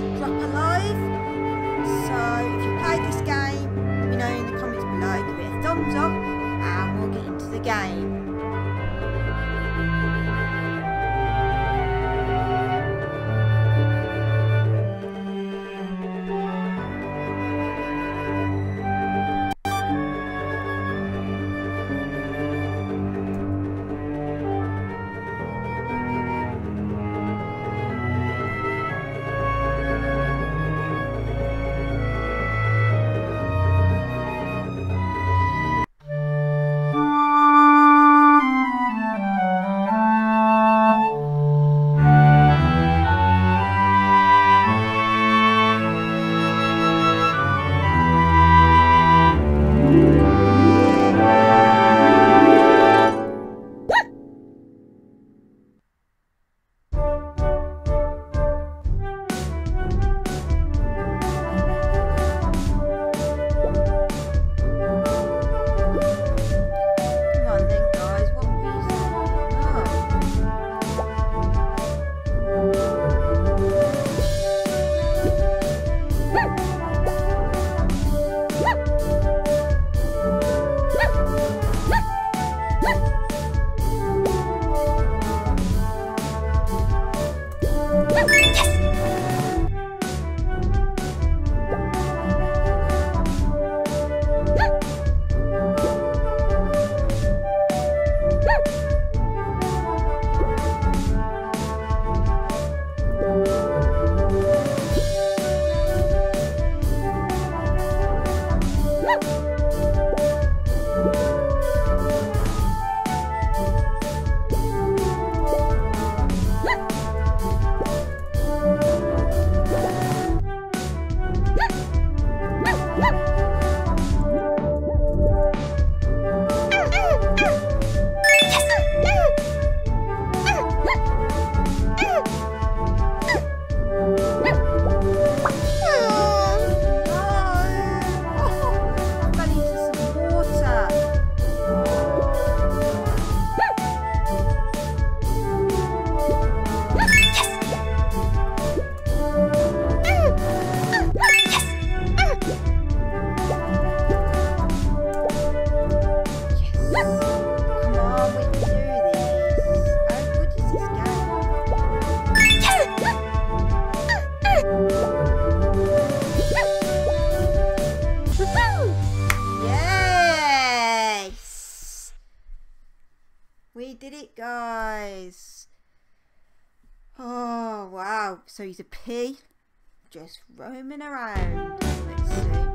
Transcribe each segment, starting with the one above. play Drop Alive. So if you play this game, let me know in the comments below. Give it a thumbs up and we'll get into the game. We did it, guys. Oh wow, so he's a pea just roaming around. Let's see.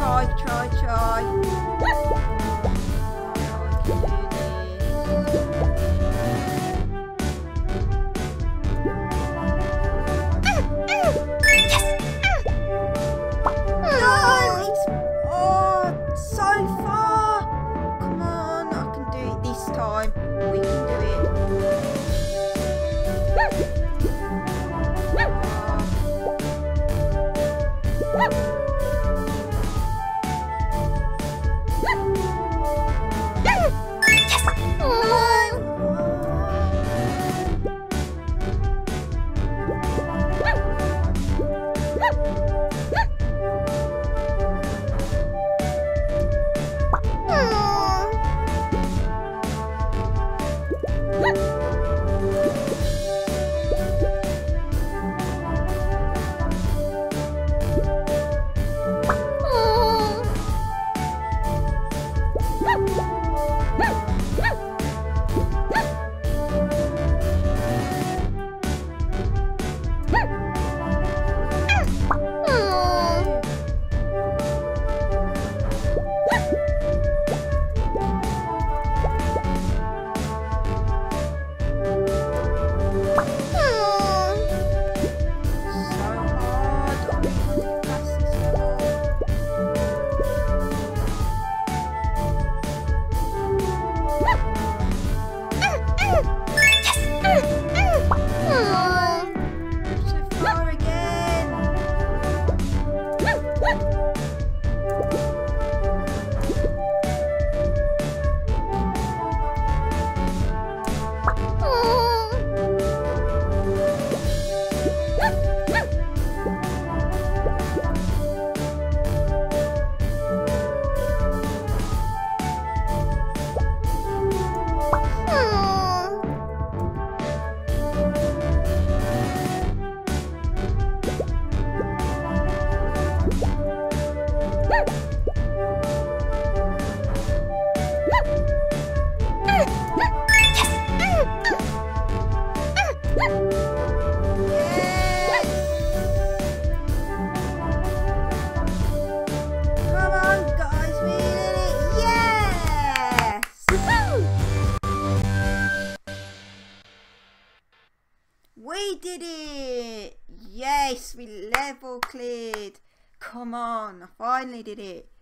Try. I can do this. Yes! No, it's so far. Come on, I can do it this time. We can do it. We did it! Yes, we level cleared. Come on, I finally did it.